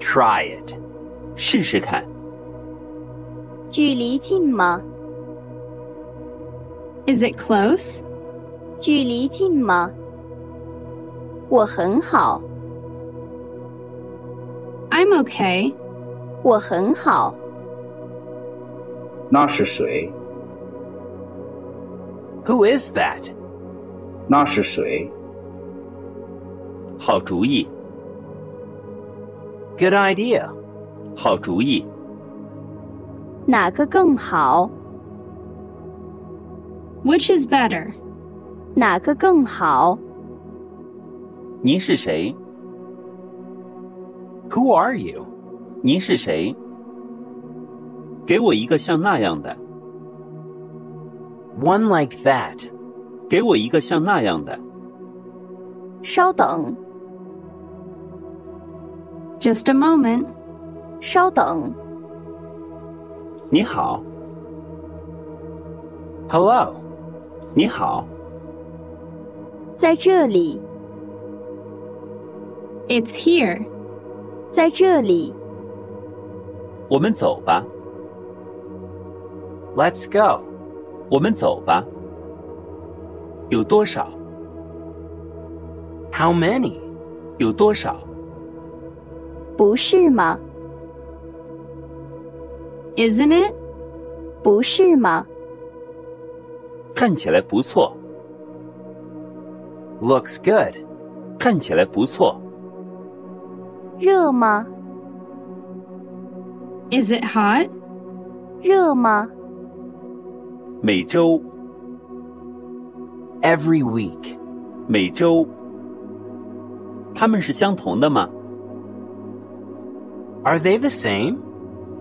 Try it. 试试看。距离近吗? Is it close? 距离近吗? 我很好。I'm okay. 我很好。那是谁? Who is that? 那是谁? 好主意。Good idea. 好主意。哪个更好 ？Which is better? 哪个更好？您是谁 ？Who are you? 您是谁？给我一个像那样的。One like that. 给我一个像那样的。稍等。Just a moment. 稍等。你好。Hello. 你好。在这里。It's here. 在这里。我们走吧。Let's go. 我们走吧。有多少 ？How many? 有多少？不是吗？Isn't it? 不是吗？看起来不错。Looks good. 看起来不错。热吗？ Is it hot? 热吗？每周。Every week. 每周。它们是相同的吗 ？Are they the same?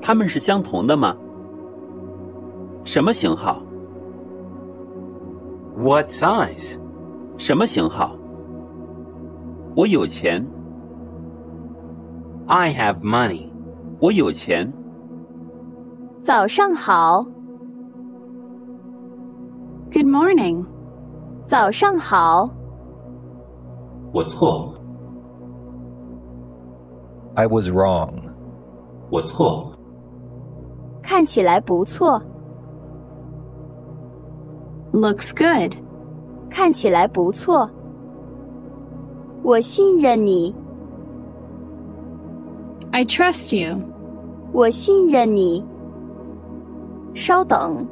它们是相同的吗？什么型号 ？What size？ 什么型号？我有钱。I have money。我有钱。早上好。Good morning。早上好。我错了。I was wrong。我错了。看起来不错。Looks good. 看起来不错。我信任你。I trust you. 我信任你。稍等。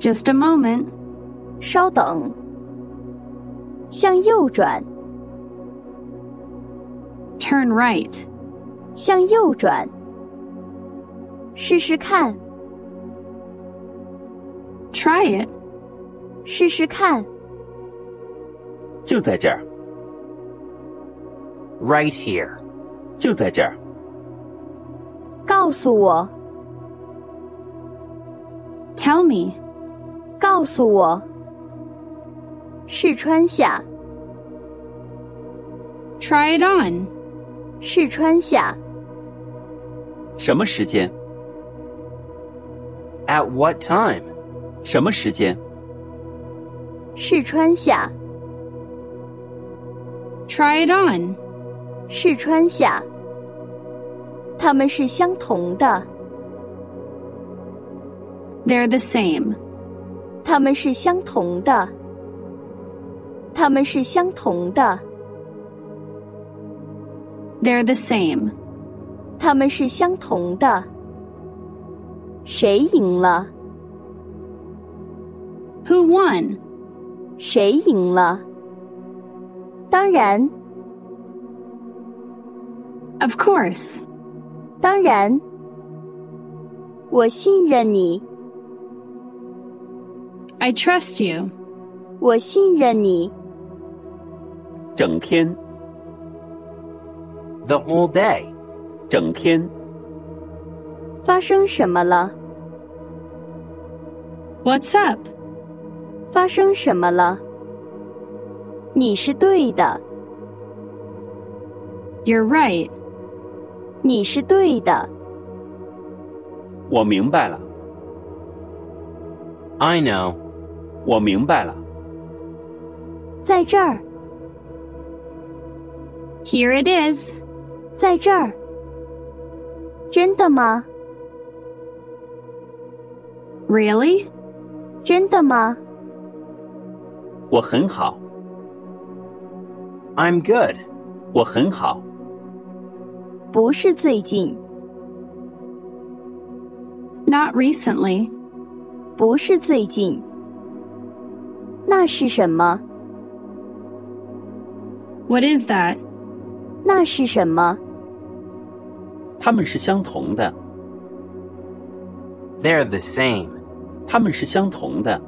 Just a moment. 稍等。向右转。Turn right. 向右转。试试看 Try it 试试看就在这儿 Right here 就在这儿告诉我 Tell me 告诉我试穿下 Try it on 试穿下什么时间At what time? 什么时间？试穿下。Try it on. 试穿下。它们是相同的。They're the same. 它们是相同的。它们是相同的。They're the same. 它们是相同的。谁赢了 ？Who won？ 谁赢了？当然。Of course。当然。我信任你。I trust you。我信任你。整天。The whole day。整天。发生什么了 ？What's up？ 发生什么了？你是对的。You're right。你是对的。我明白了。I know。我明白了。在这儿。Here it is. 在这儿。真的吗? Really? 真的吗? 我很好。I'm good. 我很好。不是最近。Not recently. 不是最近。那是什么? What is that? 那是什么? 它们是相同的。They're the same. 它们是相同的。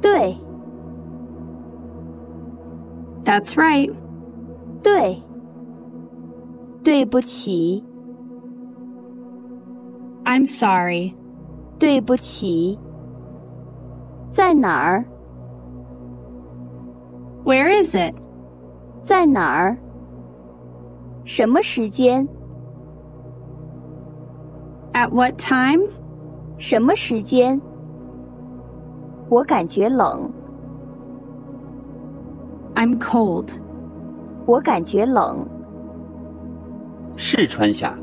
对。That's right. 对。对不起。I'm sorry. 对不起。在哪儿？ Where is it? 在哪儿？什么时间？At what time? 什么时间？我感觉冷。I'm cold. 我感觉冷。试穿下。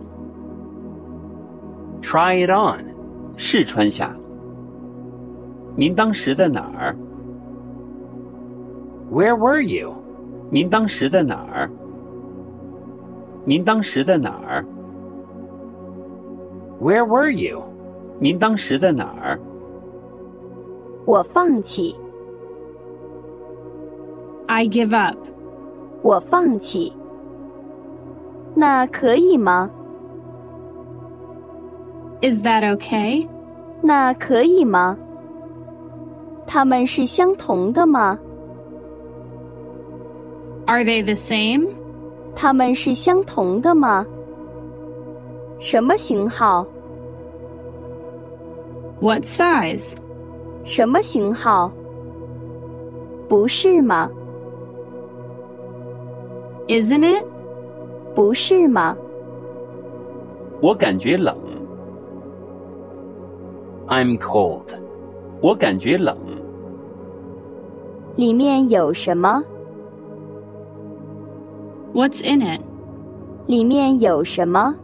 Try it on. 试穿下。您当时在哪儿？ Where were you? 您当时在哪儿？您当时在哪儿？Where were you? 您当时在哪儿？我放弃。I give up. 我放弃。那可以吗？ Is that okay? 那可以吗？它们是相同的吗？ Are they the same? 它们是相同的吗？什么型号 ？What size？ 什么型号？不是吗 ？Isn't it？ 不是吗？我感觉冷。I'm cold。我感觉冷。里面有什么 ？What's in it？ 里面有什么？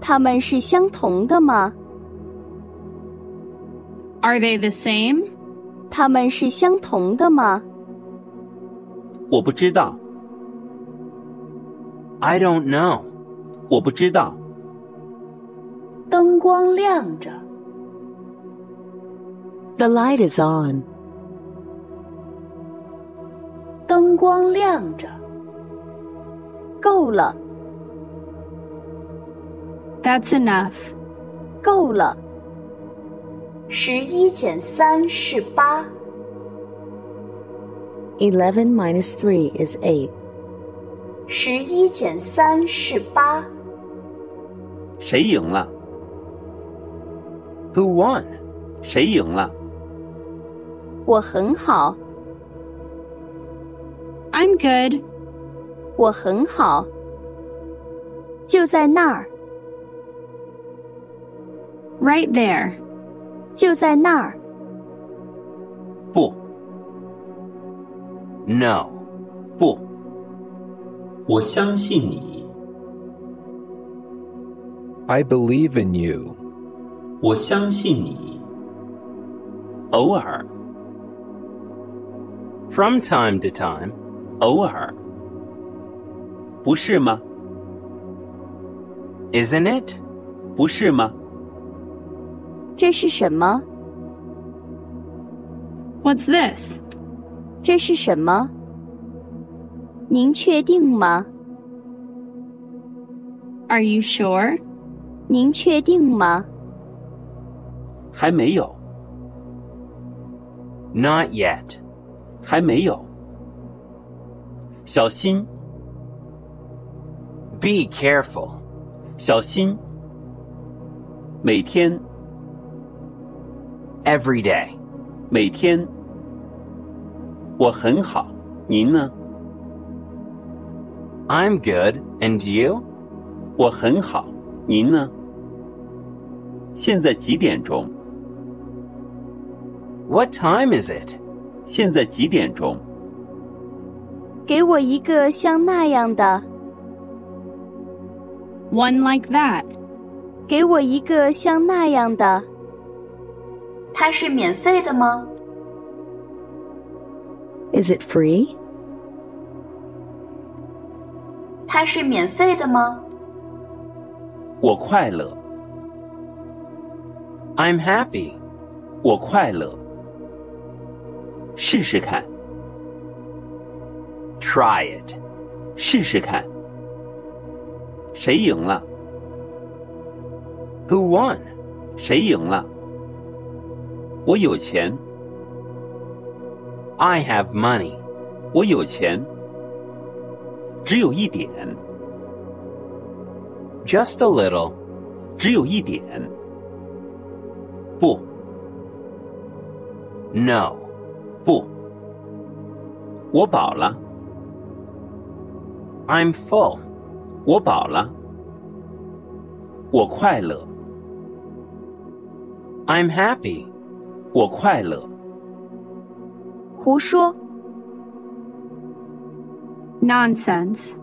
它们是相同的吗 ？Are they the same? 它们是相同的吗？我不知道。I don't know. 我不知道。灯光亮着。The light is on. 灯光亮着。够了。That's enough. 够了。11 - 3 = 8. 11 - 3 is 8. 11 - 3 = 8. 谁赢了 ？Who won? 谁赢了？我很好。I'm good. 我很好。就在那儿。Right there. 就在那儿。不。No. 不。我相信你。I believe in you. 我相信你。偶尔。From time to time. 偶尔。不是吗？ Isn't it? 不是吗？这是什么 ？What's this? 这是什么？您确定吗 ？Are you sure? 您确定吗？还没有。Not yet. 还没有。小心。Be careful. 小心。每天。Every day. 每天。我很好，您呢 ？I'm good, and you? 我很好，您呢？现在几点钟 ？What time is it? 现在几点钟给我一个像那样的。One like that. 给我一个像那样的。它是免费的吗 ？Is it free? 它是免费的吗？我快乐。I'm happy. 我快乐。试试看。Try it. 试试看。谁赢了 ？Who won? 谁赢了？我有钱。I have money. 我有钱。只有一点。Just a little. 只有一点。不。No. 不。我饱了。I'm full. 我饱了。我快乐。I'm happy. 我快乐。胡说。Nonsense.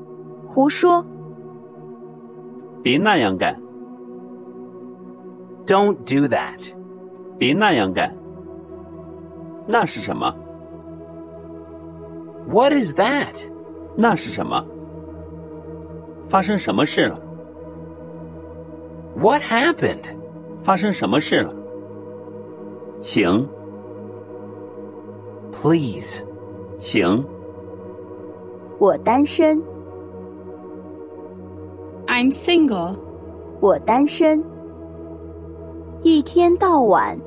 胡说。别那样干。Don't do that. 别那样干。那是什么 ？What is that? 那是什么？发生什么事了 ？What happened? 发生什么事了？请。Please. 请。我单身。I'm single. 我单身。一天到晚。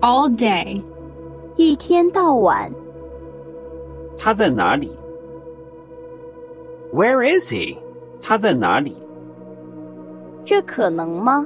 All day. 一天到晚。他在哪里 ？Where is he? 他在哪里？这可能吗？